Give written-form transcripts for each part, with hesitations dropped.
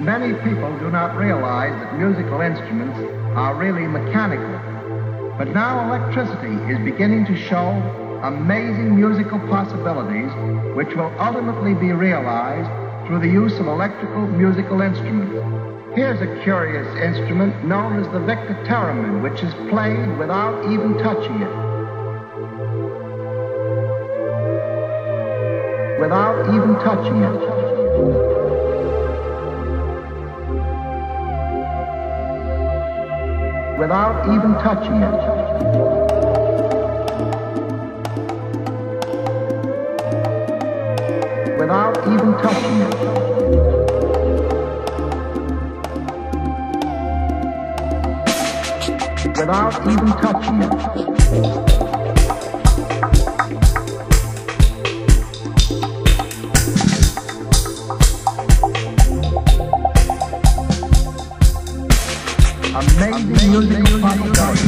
Many people do not realize that musical instruments are really mechanical. But now electricity is beginning to show amazing musical possibilities which will ultimately be realized through the use of electrical musical instruments. Here's a curious instrument known as the theremin, which is played without even touching it. Without even touching it. Without even touching it. Without even touching it. Without even touching it. Amazing music possibilities.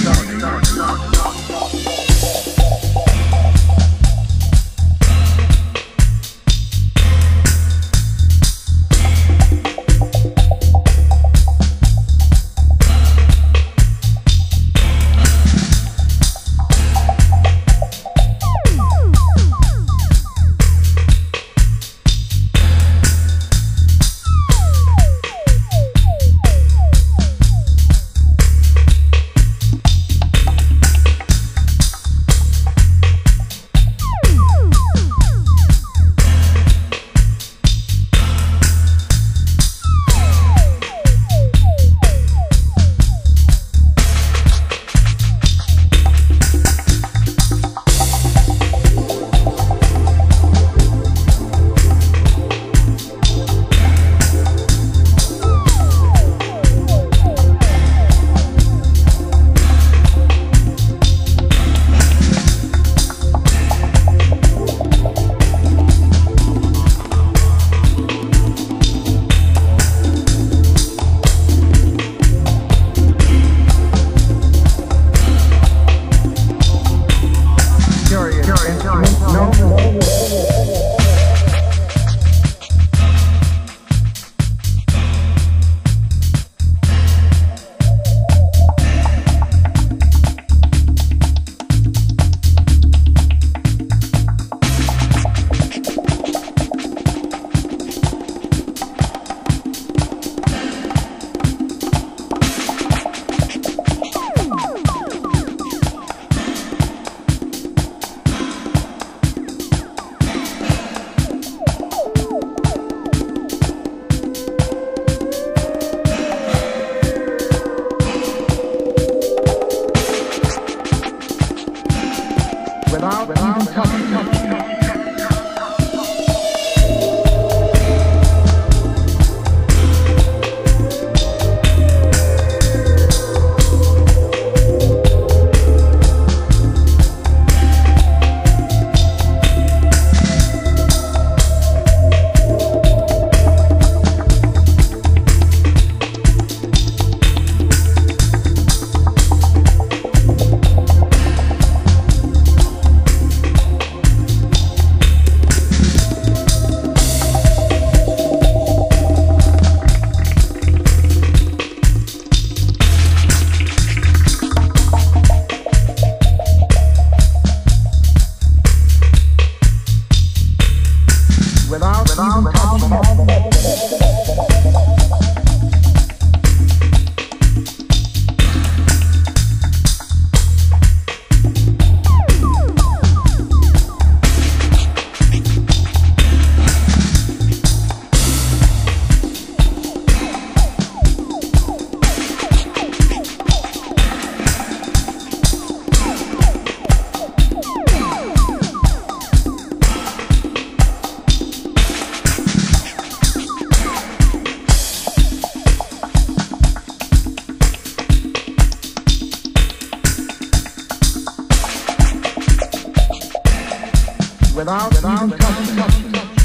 Without even touching it. Without even touching.